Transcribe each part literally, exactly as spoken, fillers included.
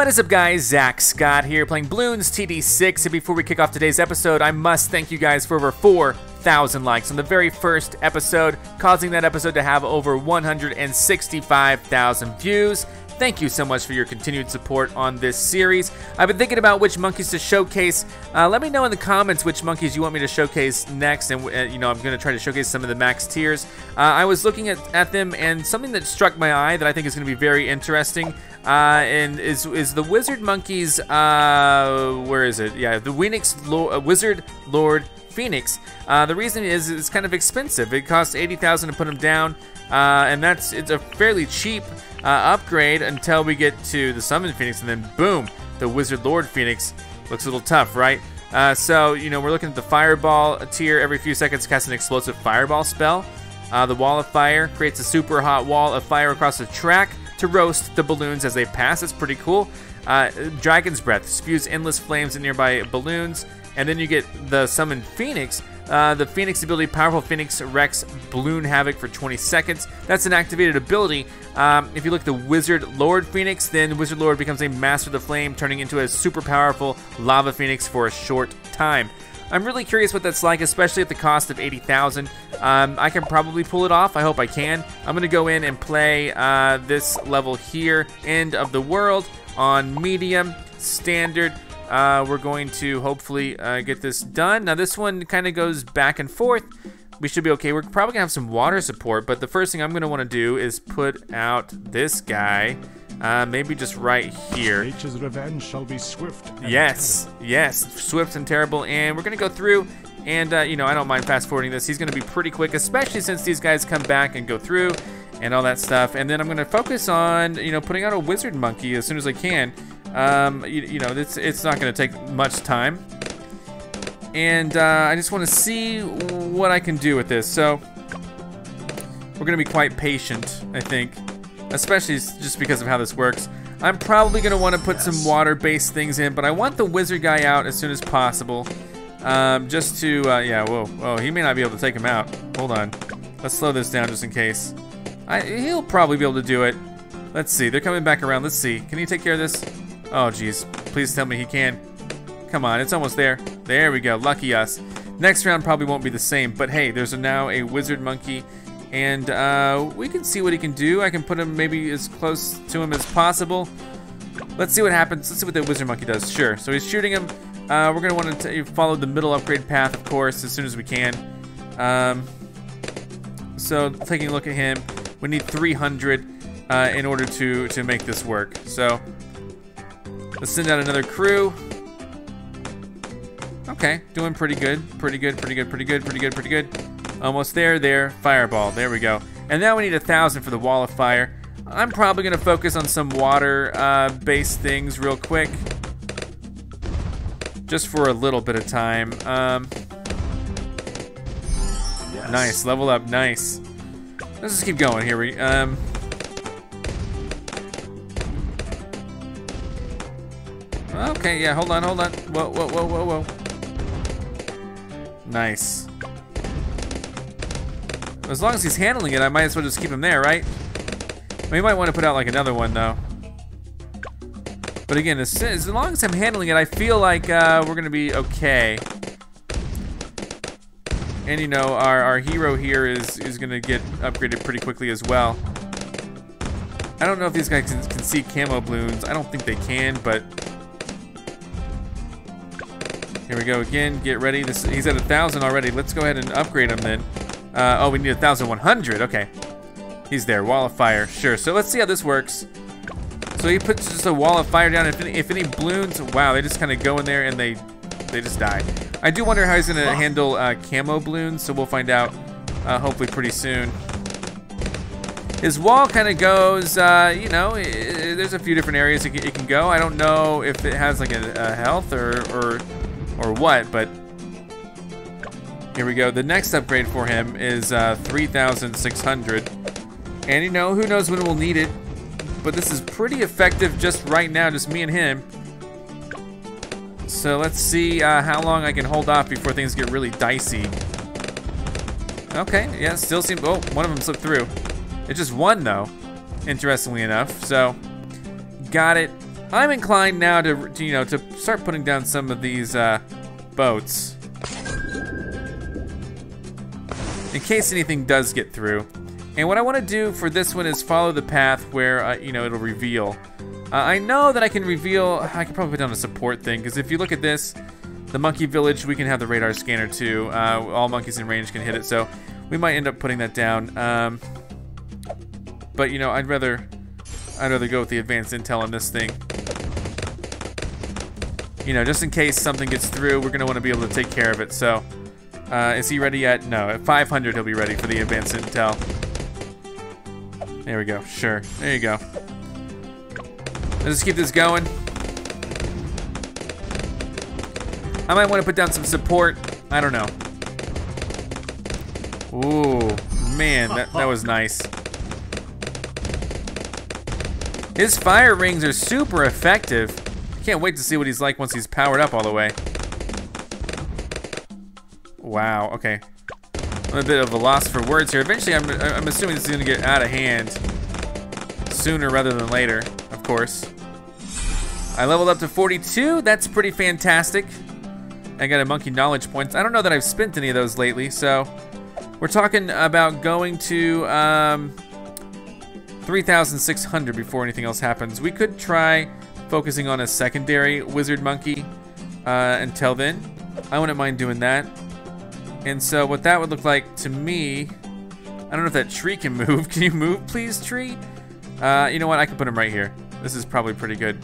What is up, guys? Zack Scott here playing Bloons T D six, and before we kick off today's episode, I must thank you guys for over four thousand likes on the very first episode, causing that episode to have over one hundred sixty-five thousand views. Thank you so much for your continued support on this series. I've been thinking about which monkeys to showcase. Uh, let me know in the comments which monkeys you want me to showcase next, and uh, you know, I'm going to try to showcase some of the max tiers. Uh, I was looking at, at them, and something that struck my eye that I think is going to be very interesting uh, and is is the Wizard Monkeys. Uh, where is it? Yeah, the Weenix Lo- uh, Wizard Lord Phoenix. Uh, the reason is it's kind of expensive. It costs eighty thousand to put them down, uh, and that's it's a fairly cheap. Uh, upgrade until we get to the Summon Phoenix, and then boom, the Wizard Lord Phoenix looks a little tough, right? Uh, so, you know, we're looking at the Fireball tier. Every few seconds, cast an explosive Fireball spell. Uh, the Wall of Fire creates a super hot wall of fire across a track to roast the balloons as they pass. That's pretty cool. Uh, Dragon's Breath spews endless flames in nearby balloons. And then you get the Summon Phoenix. Uh, the Phoenix ability, Powerful Phoenix, wrecks Balloon Havoc for twenty seconds. That's an activated ability. Um, if you look at the Wizard Lord Phoenix, then Wizard Lord becomes a Master of the Flame, turning into a super powerful Lava Phoenix for a short time. I'm really curious what that's like, especially at the cost of eighty thousand. Um, I can probably pull it off. I hope I can. I'm going to go in and play uh, this level here, End of the World, on medium, standard. Uh, we're going to hopefully uh, get this done. Now this one kind of goes back and forth. We should be okay. We're probably gonna have some water support, but the first thing I'm gonna wanna do is put out this guy. Uh, maybe just right here. Nature's revenge shall be swift. Yes, yes, swift and terrible. And we're gonna go through and, uh, you know, I don't mind fast forwarding this. He's gonna be pretty quick, especially since these guys come back and go through and all that stuff. And then I'm gonna focus on, you know, putting out a wizard monkey as soon as I can. Um, you, you know, it's, it's not going to take much time. And uh, I just want to see what I can do with this. So we're going to be quite patient, I think, especially just because of how this works. I'm probably going to want to put yes. some water-based things in, but I want the wizard guy out as soon as possible. Um, just to, uh, yeah, whoa, whoa, he may not be able to take him out. Hold on. Let's slow this down just in case. I, he'll probably be able to do it. Let's see. They're coming back around. Let's see. Can he take care of this? Oh, geez. Please tell me he can. Come on. It's almost there. There we go. Lucky us. Next round probably won't be the same, but hey, there's now a wizard monkey, and uh, we can see what he can do. I can put him maybe as close to him as possible. Let's see what happens. Let's see what the wizard monkey does. Sure. So he's shooting him. Uh, we're going to want to follow the middle upgrade path, of course, as soon as we can. Um, so taking a look at him, we need three hundred uh, in order to, to make this work. So... let's send out another crew. Okay, doing pretty good. Pretty good, pretty good, pretty good, pretty good, pretty good. Almost there, there. Fireball, there we go. And now we need a thousand for the wall of fire. I'm probably gonna focus on some water-based uh, things real quick. Just for a little bit of time. Um, yes. Nice, level up, nice. Let's just keep going, here we, um. Okay, yeah, hold on, hold on. Whoa, whoa, whoa, whoa, whoa. Nice. As long as he's handling it, I might as well just keep him there, right? We might want to put out, like, another one, though. But again, as, as long as I'm handling it, I feel like uh, we're going to be okay. And, you know, our, our hero here is, is going to get upgraded pretty quickly as well. I don't know if these guys can, can see camo balloons. I don't think they can, but... here we go again. Get ready. This, he's at a thousand already. Let's go ahead and upgrade him then. Uh, oh, we need a thousand one hundred. Okay, he's there. Wall of fire. Sure. So let's see how this works. So he puts just a wall of fire down. If any, if any balloons, wow, they just kind of go in there and they, they just die. I do wonder how he's gonna handle uh, camo balloons. So we'll find out. Uh, hopefully pretty soon. His wall kind of goes. Uh, you know, it, it, there's a few different areas it can, it can go. I don't know if it has like a, a health or or. or what, but here we go. The next upgrade for him is uh, three thousand six hundred. And you know, who knows when we'll need it, but this is pretty effective just right now, just me and him. So let's see uh, how long I can hold off before things get really dicey. Okay, yeah, still seem, oh, one of them slipped through. It just won though, interestingly enough, so got it. I'm inclined now to, to you know, to start putting down some of these uh, boats. In case anything does get through. And what I want to do for this one is follow the path where, uh, you know, it'll reveal. Uh, I know that I can reveal, I can probably put down a support thing, because if you look at this, the monkey village, we can have the radar scanner too. Uh, all monkeys in range can hit it, so we might end up putting that down. Um, but, you know, I'd rather, I'd rather go with the advanced intel on this thing. You know, just in case something gets through, we're going to want to be able to take care of it, so... Uh, is he ready yet? No, at five hundred he'll be ready for the advanced intel. There we go, sure, there you go. Let's just keep this going. I might want to put down some support, I don't know. Ooh, man, that, that was nice. His fire rings are super effective. I can't wait to see what he's like once he's powered up all the way. Wow, okay. I'm a bit of a loss for words here. Eventually, I'm, I'm assuming this is gonna get out of hand. Sooner rather than later, of course. I leveled up to forty-two, that's pretty fantastic. I got a monkey knowledge points. I don't know that I've spent any of those lately, so. We're talking about going to um, three thousand six hundred before anything else happens. We could try focusing on a secondary wizard monkey uh, until then. I wouldn't mind doing that. And so what that would look like to me, I don't know if that tree can move. Can you move, please, tree? Uh, you know what, I can put him right here. This is probably pretty good.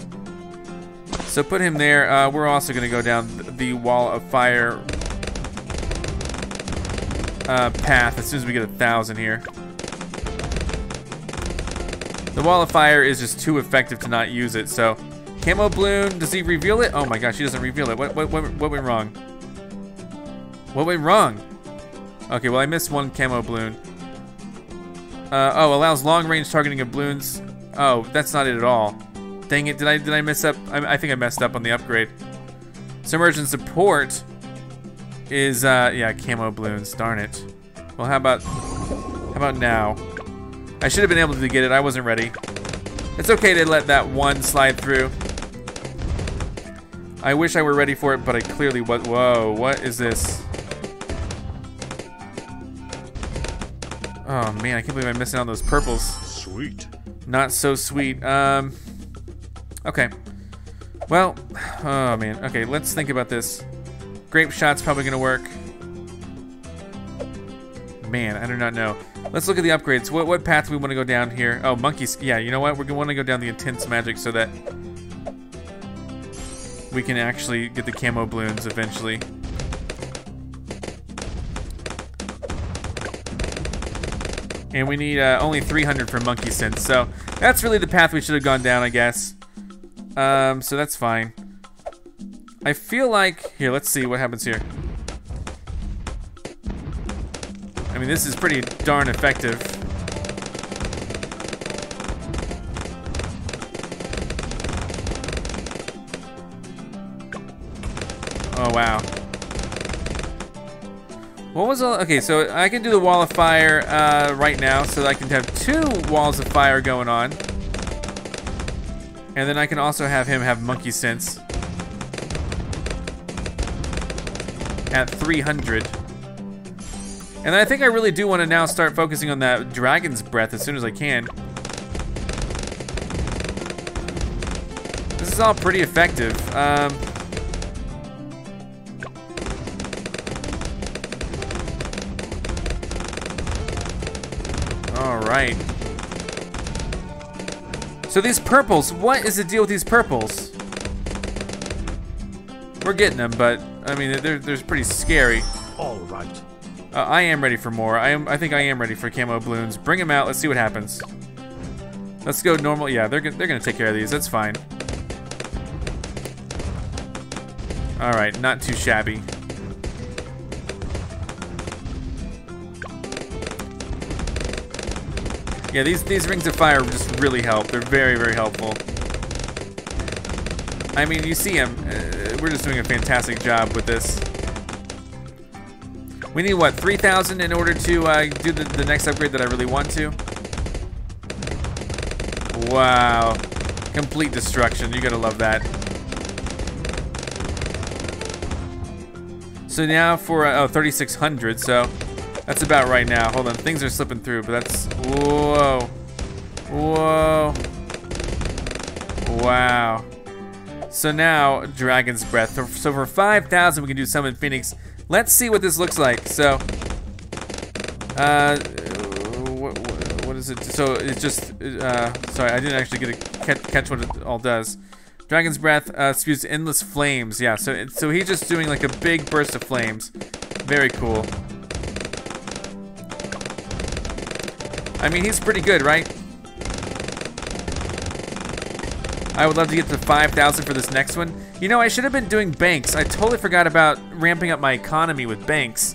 So put him there. Uh, we're also gonna go down the wall of fire uh, path as soon as we get a thousand here. The wall of fire is just too effective to not use it, so. Camo Bloon, does he reveal it? Oh my gosh, he doesn't reveal it. What, what, what, what went wrong? What went wrong? Okay, well I missed one camo balloon. Uh, oh, allows long-range targeting of balloons. Oh, that's not it at all. Dang it! Did I did I mess up? I, I think I messed up on the upgrade. Submersion support is uh, yeah, camo balloons. Darn it. Well, how about how about now? I should have been able to get it. I wasn't ready. It's okay to let that one slide through. I wish I were ready for it, but I clearly was. Whoa! What is this? Oh man, I can't believe I'm missing out on those purples. Sweet. Not so sweet. Um, okay. Well, oh man. Okay, let's think about this. Grape shot's probably gonna work. Man, I do not know. Let's look at the upgrades. What what path do we want to go down here? Oh, monkeys. Yeah, you know what? We're gonna want to go down the intense magic so that we can actually get the camo balloons eventually. And we need uh, only three hundred for monkey sense, so that's really the path we should have gone down, I guess. Um, so that's fine. I feel like here. Let's see what happens here. I mean, this is pretty darn effective. Oh wow. What was all, okay, so I can do the wall of fire uh, right now, so that I can have two walls of fire going on. And then I can also have him have monkey sense. At three hundred. And I think I really do want to now start focusing on that dragon's breath as soon as I can. This is all pretty effective. Um, Right. So these purples, what is the deal with these purples? We're getting them, but I mean they're they're pretty scary. All right. Uh, I am ready for more. I am. I think I am ready for camo balloons. Bring them out. Let's see what happens. Let's go normal. Yeah, they're they're gonna take care of these. That's fine. All right, not too shabby. Yeah, these, these rings of fire just really help. They're very, very helpful. I mean, you see them. Uh, we're just doing a fantastic job with this. We need, what, three thousand in order to uh, do the, the next upgrade that I really want to? Wow. Complete destruction. You're gonna love that. So now for uh, oh, thirty-six hundred, so that's about right now. Hold on, things are slipping through, but that's, whoa, whoa, wow. So now, Dragon's Breath. So for five thousand, we can do Summon Phoenix. Let's see what this looks like. So, uh, what, what is it? So it's just, uh, sorry, I didn't actually get to catch what it all does. Dragon's Breath uh, spews endless flames. Yeah, so it, so he's just doing like a big burst of flames. Very cool. I mean, he's pretty good, right? I would love to get to five thousand for this next one. You know, I should have been doing banks. I totally forgot about ramping up my economy with banks.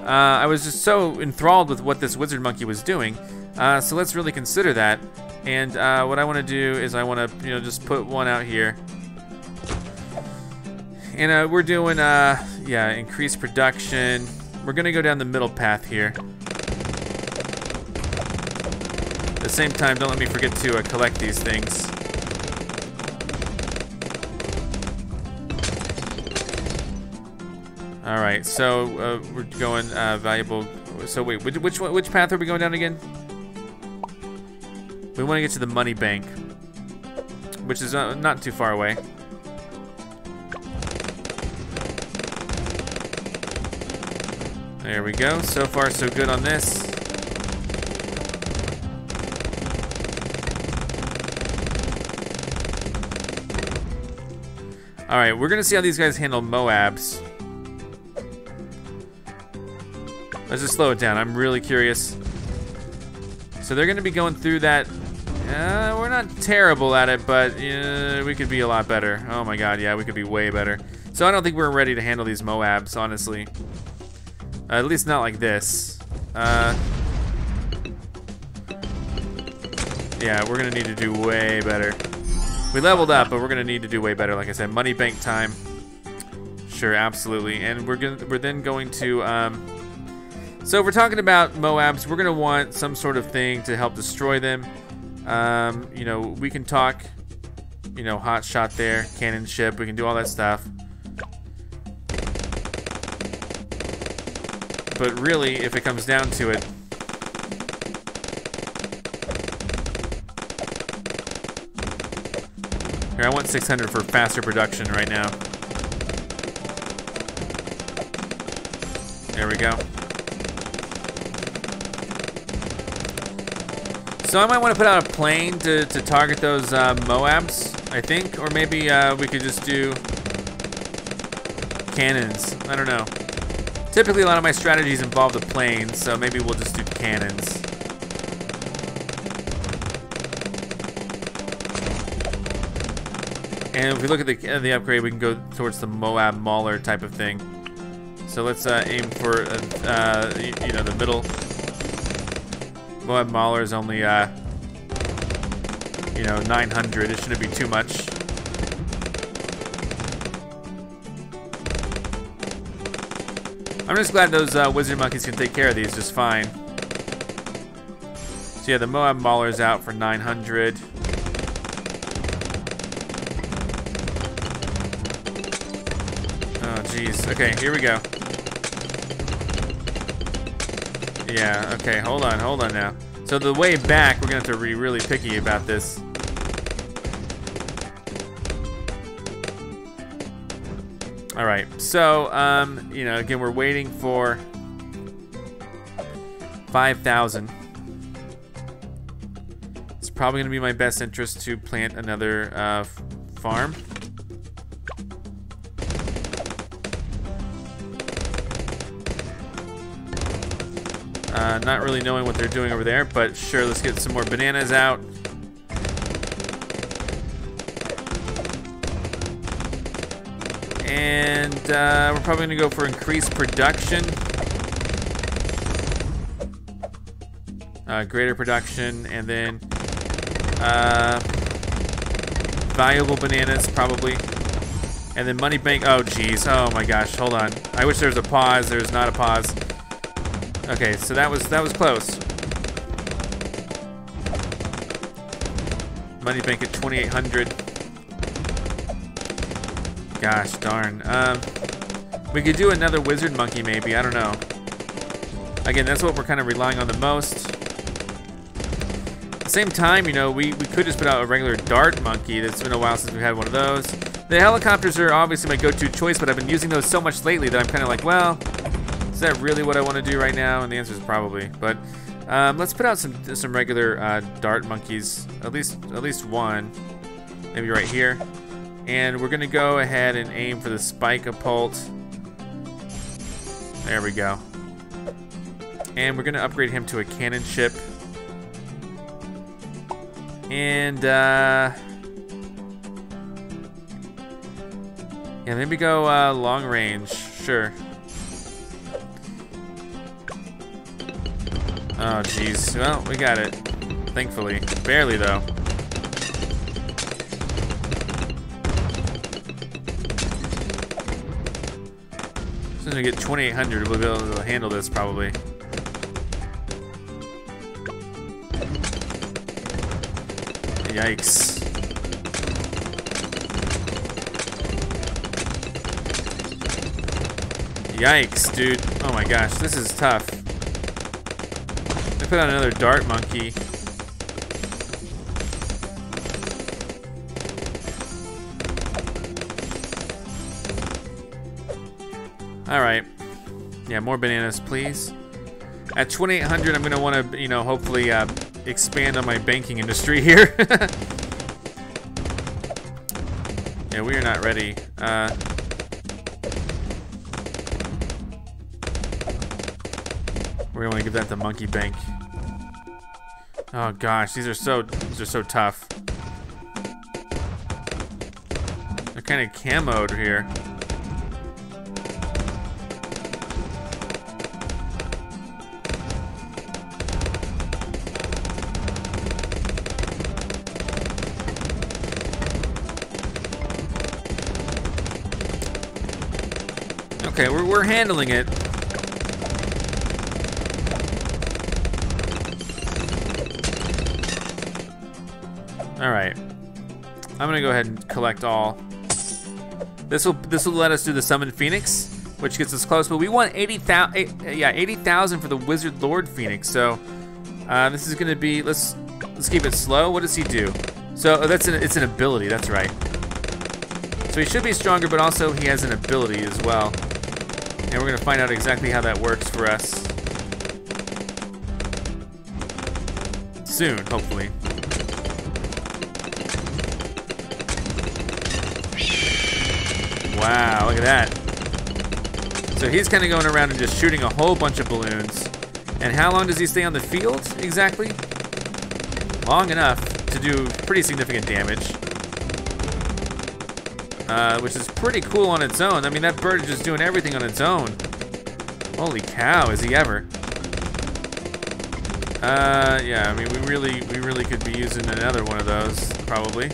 Uh, I was just so enthralled with what this wizard monkey was doing. Uh, so let's really consider that. And uh, what I want to do is I want to, you know, just put one out here. And uh, we're doing, uh, yeah, increased production. We're gonna go down the middle path here. At the same time, don't let me forget to uh, collect these things. All right, so uh, we're going uh, valuable. So wait, which which, which path are we going down again? We want to get to the money bank, which is uh, not too far away. There we go. So far, so good on this. All right, we're gonna see how these guys handle MOABs. Let's just slow it down. I'm really curious. So they're gonna be going through that. Uh, we're not terrible at it, but uh, we could be a lot better. Oh my god, yeah, we could be way better. So I don't think we're ready to handle these MOABs, honestly. Uh, at least not like this. Uh, yeah, we're gonna need to do way better. We leveled up, but we're gonna need to do way better. Like I said, money bank time. Sure, absolutely. And we're gonna, we're then going to. Um, so if we're talking about MOABs, we're gonna want some sort of thing to help destroy them. Um, you know, we can talk, you know, hot shot there, cannon ship, we can do all that stuff. But really, if it comes down to it, here, I want six hundred for faster production right now. There we go. So I might want to put out a plane to, to target those uh, MOABs, I think. Or maybe uh, we could just do cannons. I don't know. Typically a lot of my strategies involve the planes, so maybe we'll just do cannons. And if we look at the, uh, the upgrade, we can go towards the MOAB Mauler type of thing. So let's uh, aim for, uh, uh, you, you know, the middle. M O A B Mauler is only, uh, you know, nine hundred. It shouldn't be too much. I'm just glad those uh, wizard monkeys can take care of these just fine. So yeah, the M O A B Mauler is out for nine hundred. Oh, geez. Okay, here we go. Yeah, okay, hold on, hold on now. So the way back, we're gonna have to be really picky about this. All right, so, um, you know, again, we're waiting for five thousand. It's probably gonna be my best interest to plant another uh, farm. Uh, not really knowing what they're doing over there, but sure, let's get some more bananas out. And uh, we're probably gonna go for increased production. Uh, greater production, and then uh, valuable bananas, probably. And then money bank, oh geez, oh my gosh, hold on. I wish there was a pause, there's not a pause. Okay, so that was that was close. Money bank at twenty-eight hundred. Gosh darn. Um, we could do another wizard monkey maybe. I don't know. Again, that's what we're kind of relying on the most. At the same time, you know, we, we could just put out a regular dart monkey. That's been a while since we've had one of those. The helicopters are obviously my go-to choice, but I've been using those so much lately that I'm kind of like, well, is that really what I want to do right now? And the answer is probably. But um, let's put out some some regular uh, dart monkeys, at least at least one, maybe right here. And we're gonna go ahead and aim for the Spike-o-pult. There we go. And we're gonna upgrade him to a cannon ship. And uh, yeah, maybe go uh, long range, sure. Oh jeez, well, we got it. Thankfully, barely though. As soon as we get twenty-eight hundred, we'll be able to handle this probably. Yikes. Yikes, dude. Oh my gosh, this is tough. I put on another dart monkey. Alright. Yeah, more bananas, please. At twenty-eight hundred, I'm gonna wanna, you know, hopefully, uh, expand on my banking industry here. Yeah, we are not ready. Uh, we're gonna give that to Monkey Bank. Oh gosh, these are so these are so tough. They're kind of camoed here. Okay, we're, we're handling it. All right, I'm gonna go ahead and collect all. This will this will let us do the Summon Phoenix, which gets us close. But we want eighty thousand, eight, yeah, eighty thousand for the Wizard Lord Phoenix. So uh, this is gonna be let's let's keep it slow. What does he do? So oh, that's an, it's an ability. That's right. So he should be stronger, but also he has an ability as well. And we're gonna find out exactly how that works for us soon, hopefully. Wow, look at that. So he's kind of going around and just shooting a whole bunch of balloons. And how long does he stay on the field exactly? Long enough to do pretty significant damage. Uh, which is pretty cool on its own. I mean, that bird is just doing everything on its own. Holy cow, is he ever. Uh, yeah, I mean, we really, we really could be using another one of those, probably.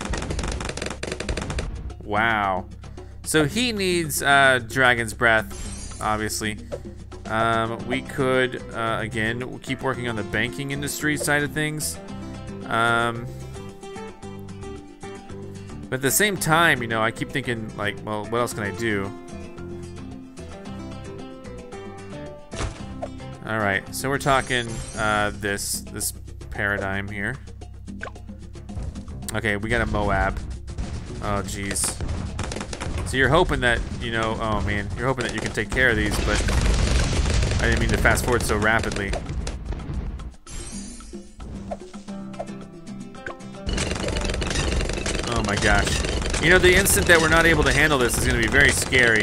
Wow. So he needs uh, Dragon's Breath, obviously. Um, we could, uh, again, keep working on the banking industry side of things. Um... But at the same time, you know, I keep thinking, like, well, what else can I do? All right, so we're talking uh, this this paradigm here. Okay, we got a MOAB. Oh, geez. So you're hoping that, you know, oh man, you're hoping that you can take care of these, but I didn't mean to fast forward so rapidly. Oh my gosh. You know, the instant that we're not able to handle this is gonna be very scary.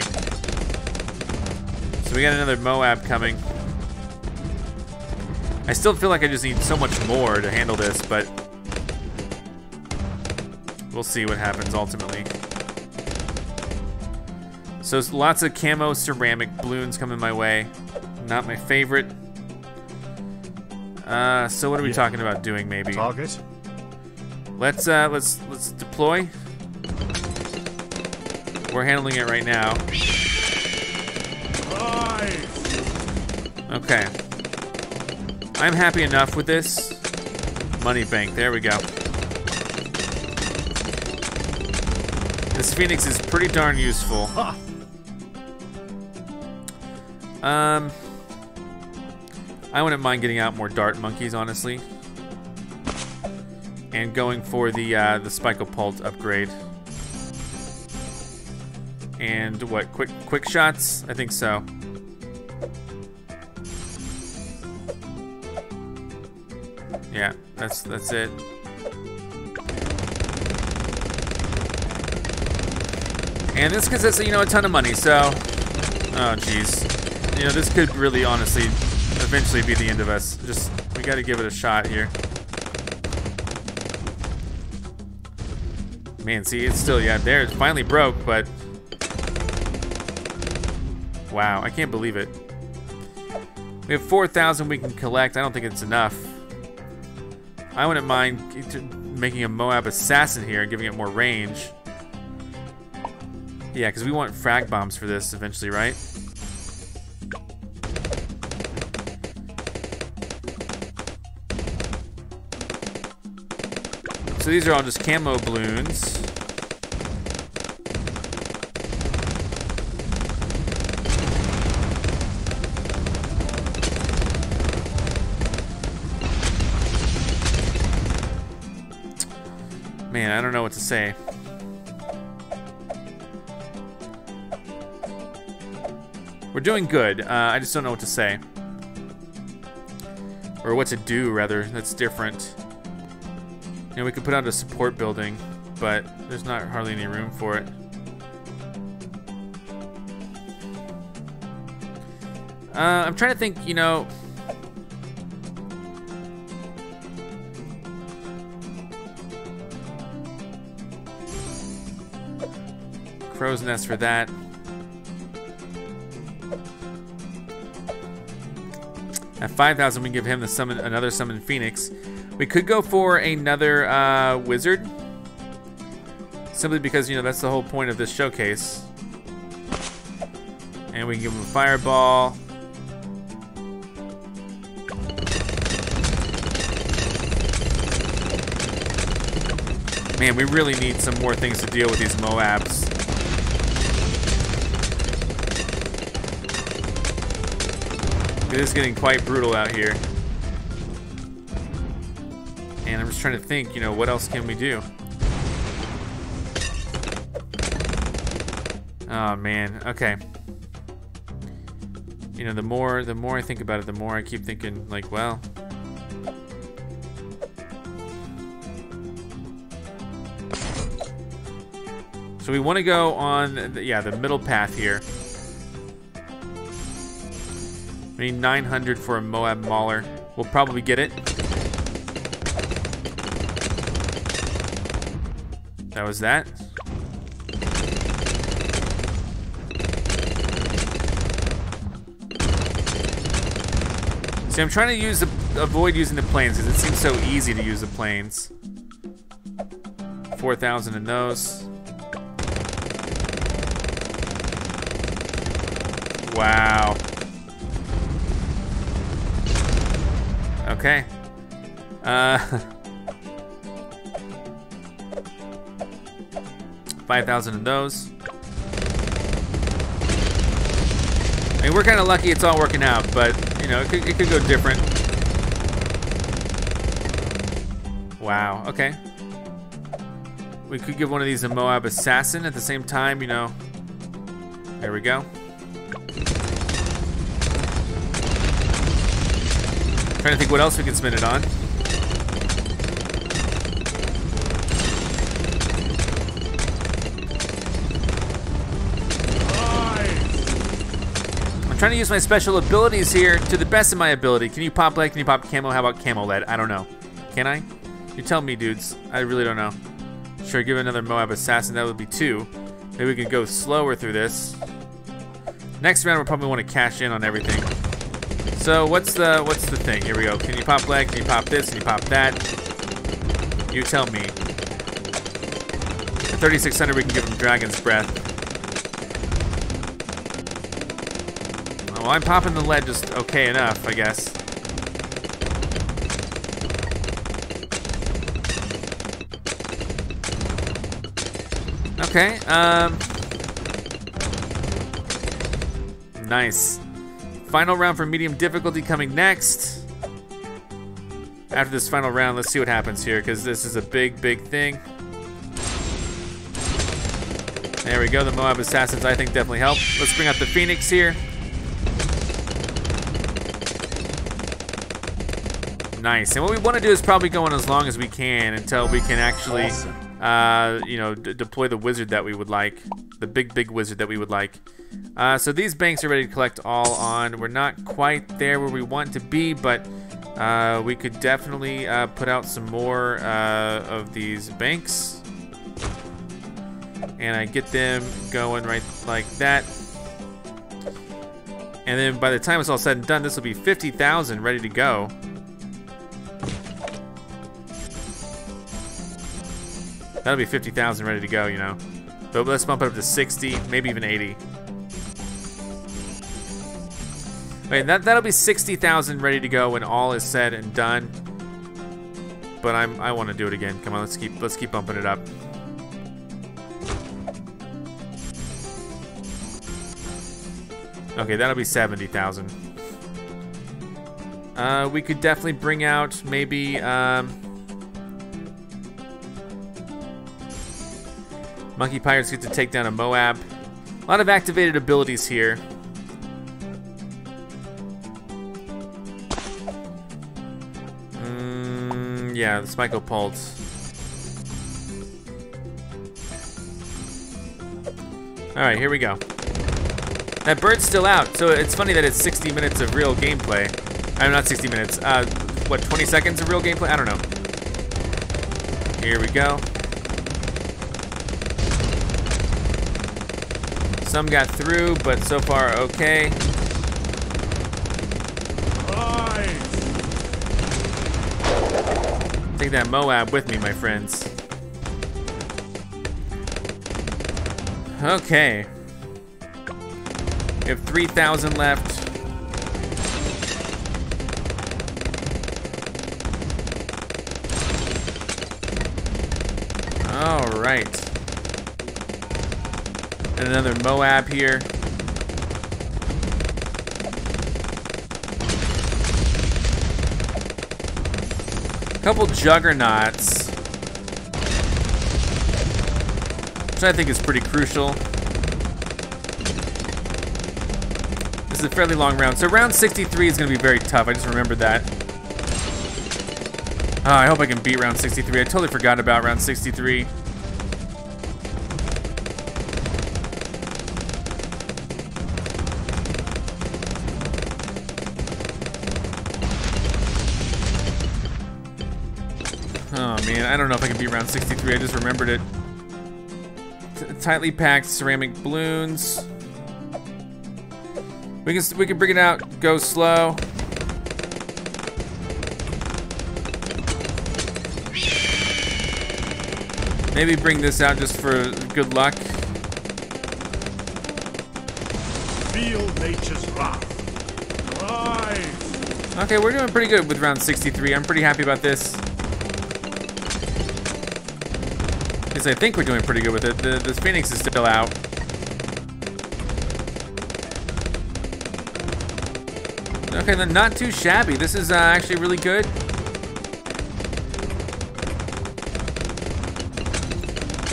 So we got another MOAB coming. I still feel like I just need so much more to handle this, but we'll see what happens ultimately. So lots of camo ceramic balloons coming my way. Not my favorite. Uh, so what are we talking about doing maybe? Target. Let's uh, let's let's deploy. We're handling it right now. Okay. I'm happy enough with this. Money bank. There we go. This Phoenix is pretty darn useful. Huh. Um, I wouldn't mind getting out more dart monkeys, honestly, and going for the uh, the Spike-o-pult upgrade. And what? Quick quick shots? I think so. Yeah, that's that's it. And this gives us, you know, a ton of money. So, oh jeez. You know, this could really, honestly, eventually be the end of us. Just, we gotta give it a shot here. Man, see, it's still, yeah, there. It finally broke, but... wow, I can't believe it. We have four thousand we can collect. I don't think it's enough. I wouldn't mind making a MOAB Assassin here and giving it more range. Yeah, because we want frag bombs for this eventually, right? So these are all just camo balloons. Man, I don't know what to say. We're doing good. Uh, I just don't know what to say. Or what to do, rather. That's different. You know, we could put out a support building, but there's not hardly any room for it. Uh, I'm trying to think, you know... crow's nest for that. At five thousand, we can give him the summon, another Summon Phoenix. We could go for another uh, wizard, simply because, you know, that's the whole point of this showcase. And we can give him a fireball. Man, we really need some more things to deal with these MOABs. It is getting quite brutal out here. And I'm just trying to think, you know, what else can we do? Oh man, okay. You know, the more the more I think about it, the more I keep thinking, like, well. So we want to go on, the, yeah, the middle path here. We need nine hundred for a MOAB Mauler. We'll probably get it. That was that. See, I'm trying to use the, avoid using the planes because it seems so easy to use the planes. four thousand in those. Wow. Okay. Uh... five thousand of those. I mean, we're kind of lucky it's all working out, but, you know, it could, it could go different. Wow, okay. We could give one of these a MOAB Assassin at the same time, you know. There we go. I'm trying to think what else we can spin it on. Trying to use my special abilities here to the best of my ability. Can you pop lead? Can you pop camo? How about camo lead? I don't know. Can I? You tell me, dudes. I really don't know. Sure, give another MOAB Assassin. That would be two. Maybe we could go slower through this. Next round, we'll probably want to cash in on everything. So what's the what's the thing? Here we go. Can you pop lead? Can you pop this? Can you pop that? You tell me. At thirty-six hundred, we can give him Dragon's Breath. Well, I'm popping the lead just okay enough, I guess. Okay, um... nice. Final round for medium difficulty coming next. After this final round, let's see what happens here, because this is a big, big thing. There we go, the MOAB Assassins I think definitely help. Let's bring out the Phoenix here. Nice, and what we want to do is probably go on as long as we can until we can actually, uh, you know, d deploy the wizard that we would like, the big, big wizard that we would like. Uh, so these banks are ready to collect all on. We're not quite there where we want to be, but uh, we could definitely uh, put out some more uh, of these banks. And I get them going right like that. And then by the time it's all said and done, this will be fifty thousand ready to go. That'll be fifty thousand ready to go, you know. But let's bump it up to sixty, maybe even eighty. Wait, that, that'll be sixty thousand ready to go when all is said and done. But I'm, I want to do it again. Come on, let's keep, let's keep bumping it up. Okay, that'll be seventy thousand. Uh, we could definitely bring out maybe... Um, Monkey Pirates get to take down a MOAB. A lot of activated abilities here. Mm, yeah, the Spike-o-pult. All right, here we go. That bird's still out, so it's funny that it's sixty minutes of real gameplay. I'm not sixty minutes. Uh, what, twenty seconds of real gameplay? I don't know. Here we go. Some got through, but so far okay. Nice. Take that MOAB with me, my friends. Okay. We have three thousand left. All right. And another MOAB here. A couple Juggernauts, which I think is pretty crucial. This is a fairly long round. So round sixty-three is going to be very tough. I just remembered that. Oh, I hope I can beat round sixty-three. I totally forgot about round sixty-three. I don't know if I can beat round sixty-three, I just remembered it. T tightly packed ceramic balloons. We can, we can bring it out, go slow. Maybe bring this out just for good luck. Feel nature's rock. Rise. Okay, we're doing pretty good with round sixty-three. I'm pretty happy about this. I think we're doing pretty good with it. The, the Phoenix is still out. Okay, then not too shabby. This is uh, actually really good.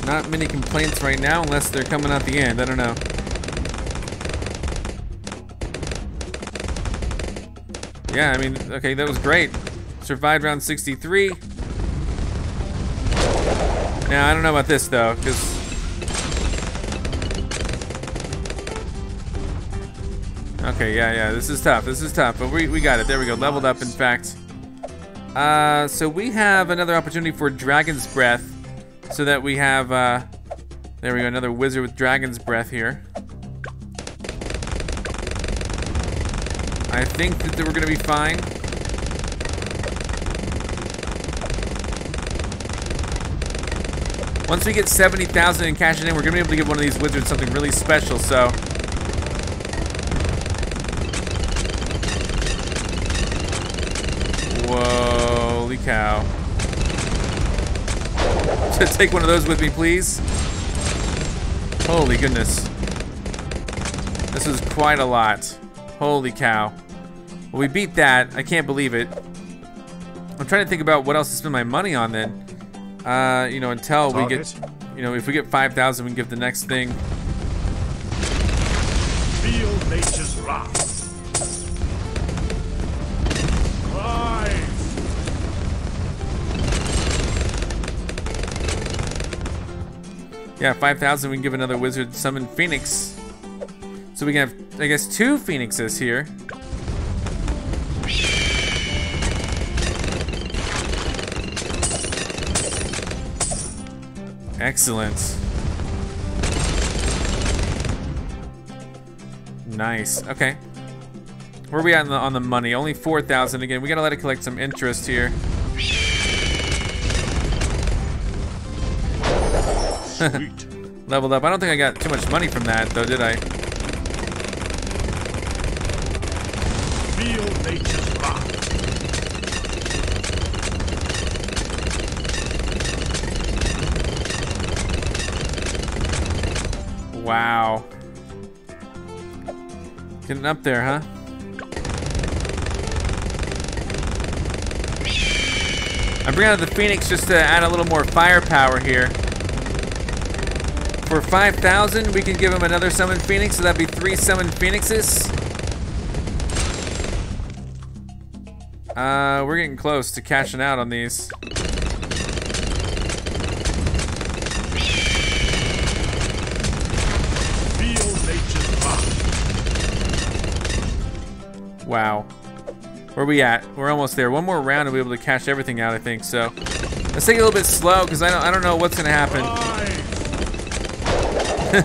Not many complaints right now, unless they're coming out the end. I don't know. Yeah, I mean, okay, that was great. Survived round sixty-three. Now, I don't know about this, though, because... Okay, yeah, yeah, this is tough, this is tough, but we, we got it. There we go, leveled up, in fact. Uh, so we have another opportunity for Dragon's Breath, so that we have, uh... there we go, another wizard with Dragon's Breath here. I think that we're gonna be fine. Once we get seventy thousand and cash it in, we're gonna be able to give one of these wizards something really special, so. Whoa, holy cow. Just take one of those with me, please. Holy goodness. This is quite a lot. Holy cow. Well, we beat that. I can't believe it. I'm trying to think about what else to spend my money on then. Uh, you know, until Target. we get, you know, if we get five thousand, we can get the next thing. Feel nature's rock. Yeah, five thousand, we can give another wizard summon Phoenix. So we can have, I guess, two Phoenixes here. Excellent. Nice, okay. Where are we at on the, on the money? Only four thousand again. We gotta let it collect some interest here. Leveled up. I don't think I got too much money from that, though, did I? Real nature's rock. Wow. Getting up there, huh? I bring out the Phoenix just to add a little more firepower here. For five thousand, we can give him another summon Phoenix, so that'd be three summon Phoenixes. Uh, we're getting close to cashing out on these. Wow. Where are we at? We're almost there. One more round and we'll be able to cash everything out, I think, so. Let's take it a little bit slow, because I don't, I don't know what's gonna happen.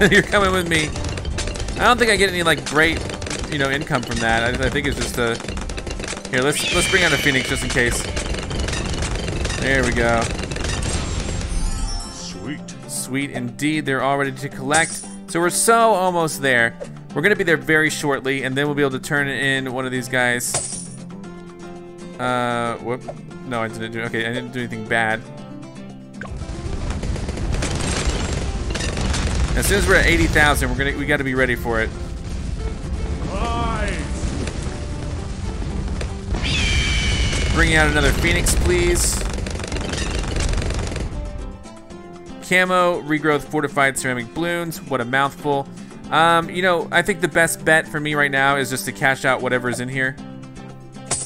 You're coming with me. I don't think I get any like great, you know, income from that. I, I think it's just a. Here, let's let's bring out a Phoenix just in case. There we go. Sweet. Sweet indeed. They're all ready to collect. So we're so almost there. We're gonna be there very shortly, and then we'll be able to turn in one of these guys. Uh, whoop. No, I didn't do. Okay, I didn't do anything bad. As soon as we're at eighty thousand, we're gonna we got to be ready for it. Nice. Bringing out another Phoenix, please. Camo, regrowth, fortified ceramic balloons. What a mouthful. Um, you know, I think the best bet for me right now is just to cash out whatever's in here,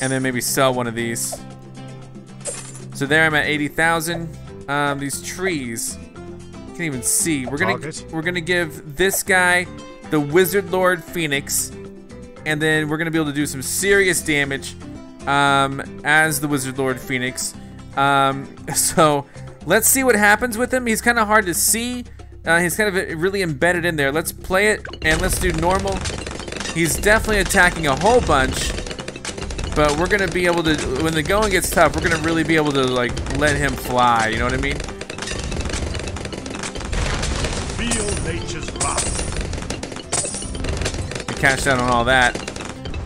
and then maybe sell one of these. So there, I'm at eighty thousand. Um, these trees. Can't even see. We're gonna Target. we're gonna give this guy the Wizard Lord Phoenix, and then we're gonna be able to do some serious damage um, as the Wizard Lord Phoenix. Um, so let's see what happens with him. He's kind of hard to see. Uh, he's kind of really embedded in there. Let's play it and let's do normal. He's definitely attacking a whole bunch, but we're gonna be able to. When the going gets tough, we're gonna really be able to like let him fly. You know what I mean? We cashed out on all that.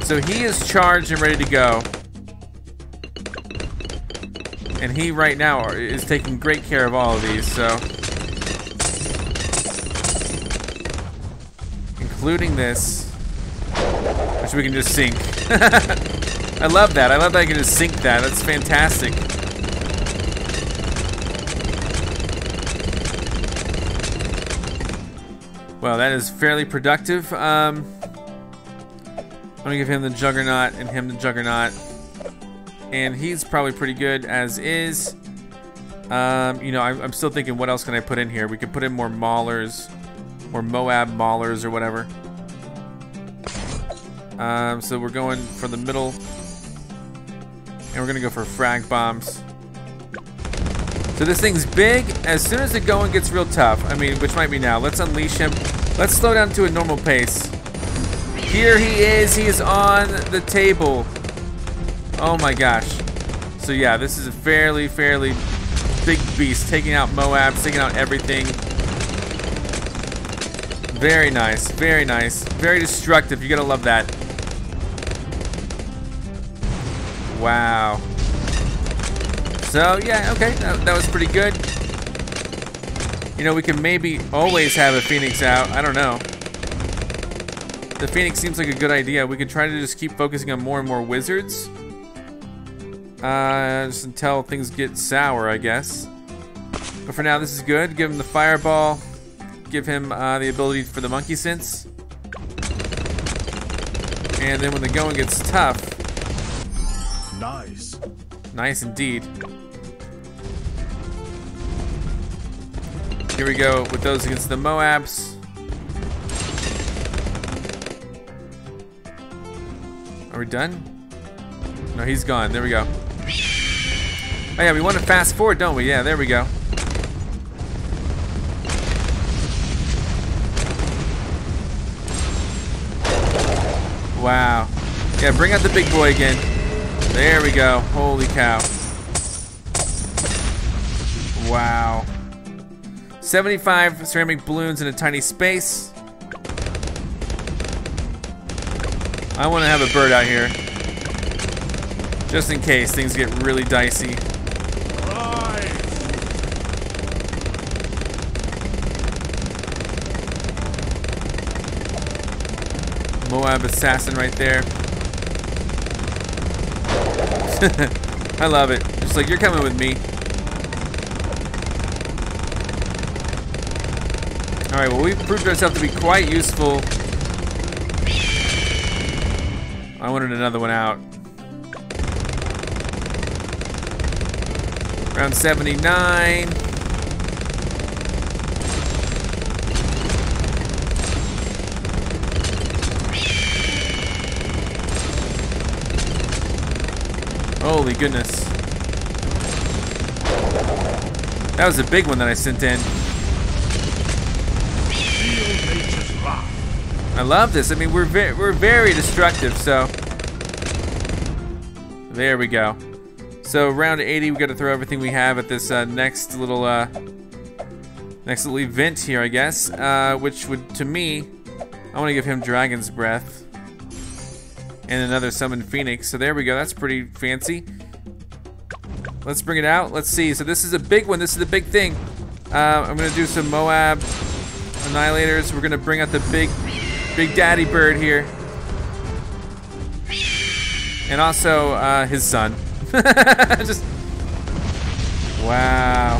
So he is charged and ready to go. And he right now is taking great care of all of these, so. Including this, which we can just sink. I love that. I love that I can just sink that. That's fantastic. Well, that is fairly productive. Um, I'm gonna give him the Juggernaut and him the Juggernaut. And he's probably pretty good as is. Um, you know, I'm, I'm still thinking what else can I put in here? We could put in more Maulers or MOAB Maulers or whatever. Um, so we're going for the middle. And we're gonna go for frag bombs. So this thing's big. As soon as the going gets real tough, I mean, which might be now, let's unleash him. Let's slow down to a normal pace. Here he is, he is on the table. Oh my gosh. So yeah, this is a fairly, fairly big beast, taking out MOABs, taking out everything. Very nice, very nice. Very destructive, you gotta love that. Wow. So yeah, okay, that, that was pretty good. You know, we can maybe always have a Phoenix out. I don't know. The Phoenix seems like a good idea. We could try to just keep focusing on more and more wizards. Uh, just until things get sour, I guess. But for now, this is good. Give him the fireball. Give him uh, the ability for the monkey sense. And then when the going gets tough. Nice. Nice indeed. Here we go with those against the MOABs. Are we done? No, he's gone. There we go. Oh yeah, we want to fast forward, don't we? Yeah, there we go. Wow. Yeah, bring out the big boy again. There we go. Holy cow. Wow. seventy-five ceramic balloons in a tiny space. I want to have a bird out here. Just in case things get really dicey. MOAB Assassin right there. I love it. Just like, you're coming with me. Alright, well, we've proved ourselves to be quite useful. I wanted another one out. Round seventy-nine. Holy goodness. That was a big one that I sent in. I love this. I mean, we're ve we're very destructive. So there we go. So round eighty, we got to throw everything we have at this uh, next little uh, next little event here, I guess. Uh, which would, to me, I want to give him Dragon's Breath and another Summon Phoenix. So there we go. That's pretty fancy. Let's bring it out. Let's see. So this is a big one. This is the big thing. Uh, I'm gonna do some MOAB Annihilators. We're gonna bring out the big. Big Daddy Bird here. And also uh, his son. Just wow.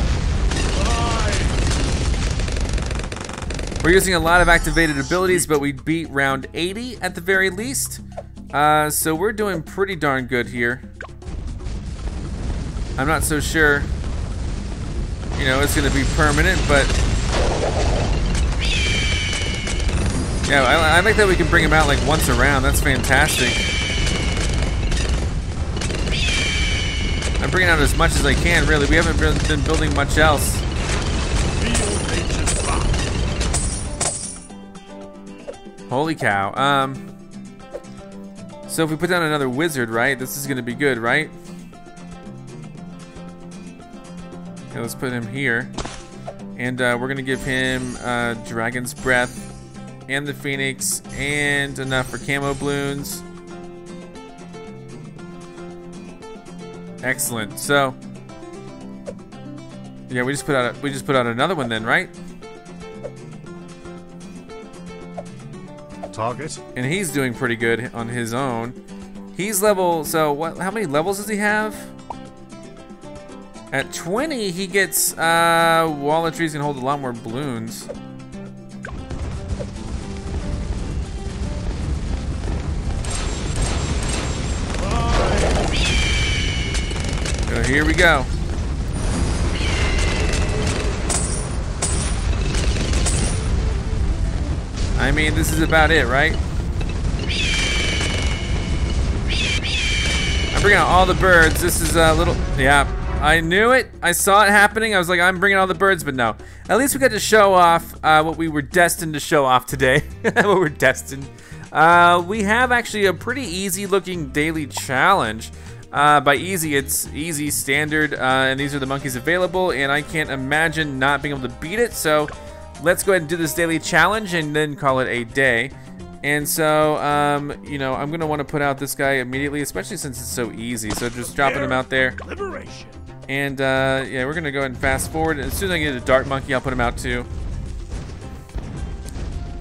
We're using a lot of activated abilities, but we beat round eighty at the very least. Uh, so we're doing pretty darn good here. I'm not so sure, you know, it's gonna be permanent, but yeah, I, I like that we can bring him out like once around. That's fantastic. I'm bringing out as much as I can, really. We haven't been building much else. Holy cow. Um. So if we put down another wizard, right? This is going to be good, right? Okay, let's put him here. And uh, we're going to give him uh, Dragon's Breath. And the Phoenix, and enough for camo balloons. Excellent. So, yeah, we just put out a, we just put out another one then, right? Target. And he's doing pretty good on his own. He's level. So what? How many levels does he have? At twenty, he gets. Uh, Wall of Trees can hold a lot more balloons. So here we go. I mean, this is about it, right? I'm bringing out all the birds. This is a little, yeah, I knew it. I saw it happening. I was like, I'm bringing all the birds, but no. At least we got to show off uh, what we were destined to show off today. What we're destined. Uh, we have actually a pretty easy looking daily challenge. Uh, by easy, it's easy, standard, uh, and these are the monkeys available, and I can't imagine not being able to beat it, so let's go ahead and do this daily challenge and then call it a day. And so, um, you know, I'm going to want to put out this guy immediately, especially since it's so easy, so just dropping him out there. Liberation. And uh, yeah, we're gonna go ahead and fast forward. As soon as I get a Dart Monkey, I'll put him out too.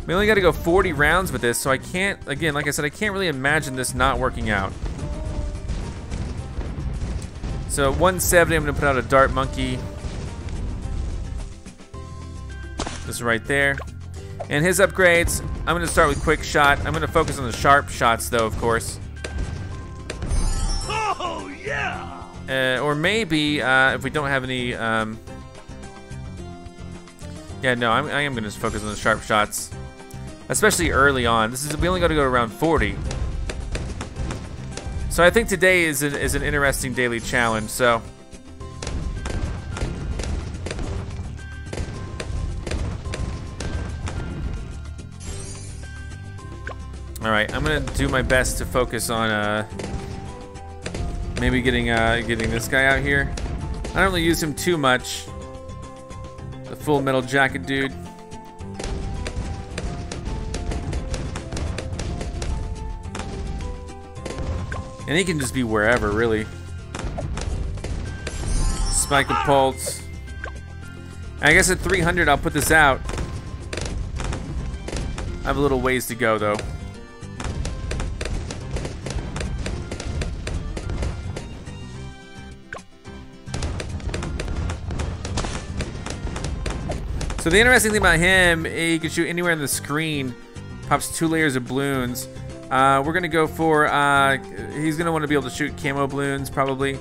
We only gotta go forty rounds with this, so I can't, again, like I said, I can't really imagine this not working out. So at one seventy, I'm gonna put out a Dart Monkey. This right there. And his upgrades, I'm gonna start with Quick Shot. I'm gonna focus on the sharp shots though, of course. Oh yeah! Uh, or maybe uh, if we don't have any, um... yeah, no, I'm, I am gonna just focus on the sharp shots, especially early on. This is, we only got to go to around forty. So I think today is an, is an interesting daily challenge. So all right, I'm gonna do my best to focus on uh, maybe getting uh, getting this guy out here. I don't really use him too much. The Full Metal Jacket dude. And he can just be wherever, really. Spike-o-pult. I guess at three hundred, I'll put this out. I have a little ways to go, though. So the interesting thing about him, he can shoot anywhere on the screen. Pops two layers of balloons. Uh, we're gonna go for, uh, he's gonna wanna be able to shoot camo balloons probably.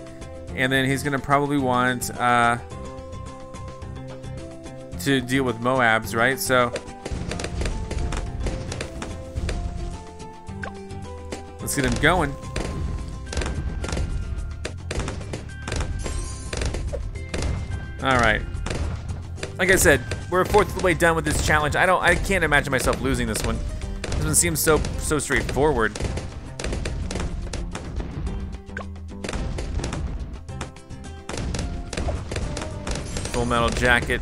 And then he's gonna probably want uh, to deal with MOABs, right? So let's get him going. All right, like I said, we're a fourth of the way done with this challenge. I don't, I can't imagine myself losing this one. This one seems so, so straightforward. Full Metal Jacket.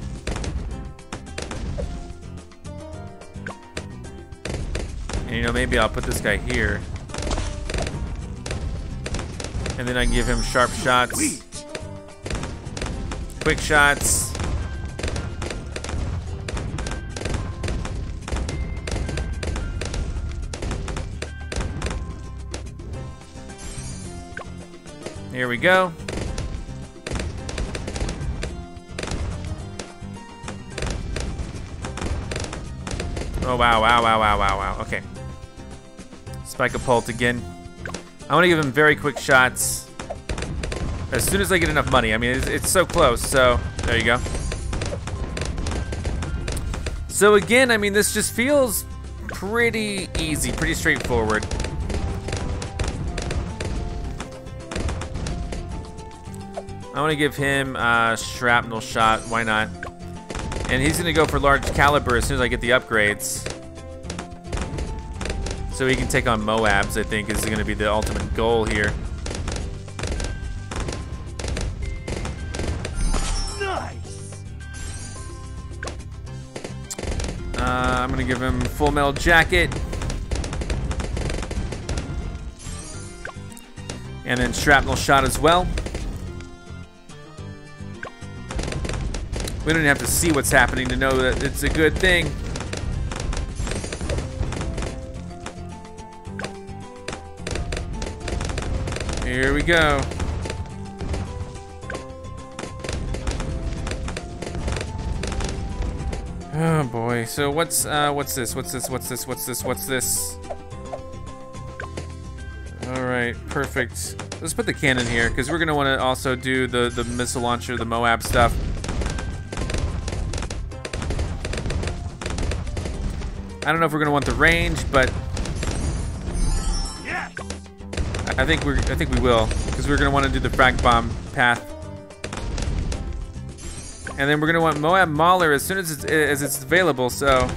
And you know, maybe I'll put this guy here. And then I give him sharp shots. Quick shots. Here we go. Oh, wow, wow, wow, wow, wow, wow. Okay. Spike-o-pult again. I want to give him very quick shots. As soon as I get enough money. I mean, it's, it's so close, so there you go. So again, I mean, this just feels pretty easy, pretty straightforward. I want to give him a shrapnel shot, why not? And he's gonna go for large caliber as soon as I get the upgrades. So he can take on MOABs, I think, is gonna be the ultimate goal here. Nice. Uh, I'm gonna give him Full Metal Jacket. And then shrapnel shot as well. We don't even have to see what's happening to know that it's a good thing. Here we go. Oh boy. So what's uh, what's this? What's this? What's this? What's this? What's this? All right, perfect. Let's put the cannon here because we're gonna want to also do the the missile launcher, the MOAB stuff. I don't know if we're gonna want the range, but yes. I think we're I think we will, because we're gonna want to do the frag bomb path, and then we're gonna want MOAB Mauler as soon as it's, as it's available. So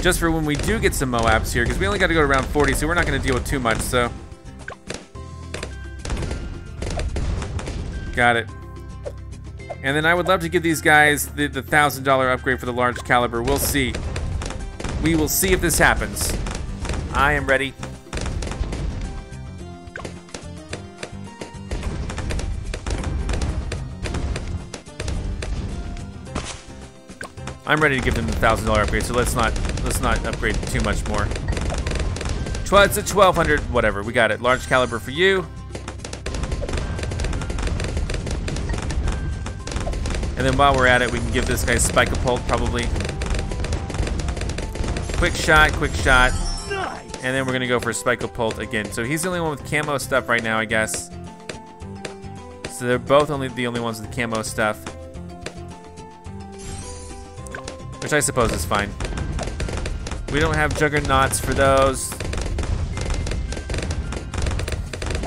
just for when we do get some MOABs here, because we only got to go to round forty, so we're not gonna deal with too much. So got it. And then I would love to give these guys the one thousand dollar upgrade for the large caliber. We'll see. We will see if this happens. I am ready. I'm ready to give them the thousand dollar upgrade, so let's not let's not upgrade too much more. It's a twelve hundred, whatever. We got it. Large caliber for you. And then while we're at it, we can give this guy Spike-o-pult probably. Quick shot, quick shot. And then we're gonna go for Spike-o-pult again. So he's the only one with camo stuff right now, I guess. So they're both only the only ones with camo stuff. Which I suppose is fine. We don't have Juggernauts for those.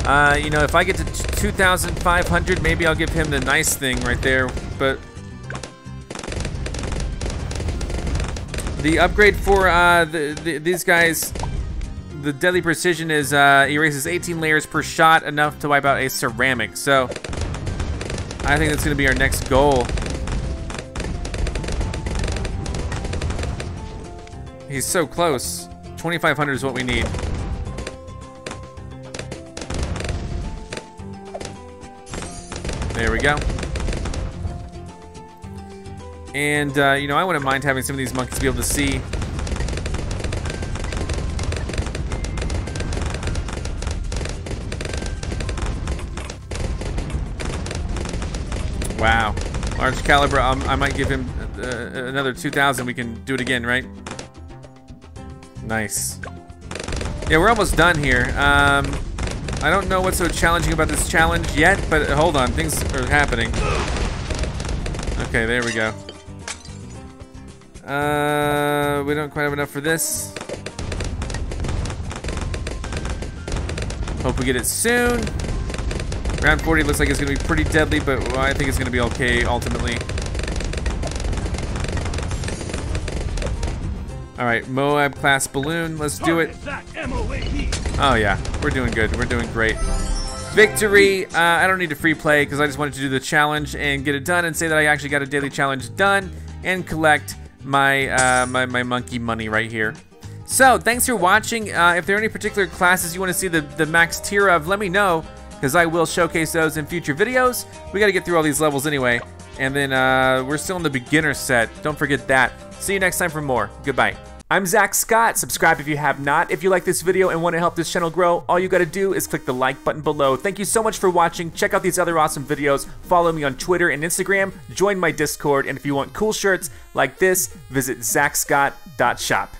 Uh, you know, if I get to two thousand five hundred, maybe I'll give him the nice thing right there. But the upgrade for uh, the, the, these guys, the deadly precision is uh, erases eighteen layers per shot, enough to wipe out a ceramic. So I think that's going to be our next goal. He's so close. twenty-five hundred is what we need. There we go. And, uh, you know, I wouldn't mind having some of these monkeys be able to see. Wow. Large caliber. I'm, I might give him uh, another two thousand. We can do it again, right? Nice. Yeah, we're almost done here. Um, I don't know what's so challenging about this challenge yet, but hold on, things are happening. Okay, there we go. Uh, we don't quite have enough for this. Hope we get it soon. Round forty looks like it's gonna be pretty deadly, but well, I think it's gonna be okay ultimately. All right, MOAB class balloon, let's do it. Oh yeah, we're doing good, we're doing great. Victory, uh, I don't need to free play because I just wanted to do the challenge and get it done and say that I actually got a daily challenge done and collect my, uh, my, my monkey money right here. So thanks for watching. Uh, if there are any particular classes you wanna see the, the max tier of, let me know because I will showcase those in future videos. We gotta get through all these levels anyway. And then uh, we're still in the beginner set, don't forget that. See you next time for more. Goodbye. I'm Zack Scott. Subscribe if you have not. If you like this video and want to help this channel grow, all you got to do is click the like button below. Thank you so much for watching. Check out these other awesome videos. Follow me on Twitter and Instagram. Join my Discord. And if you want cool shirts like this, visit zack scott dot shop.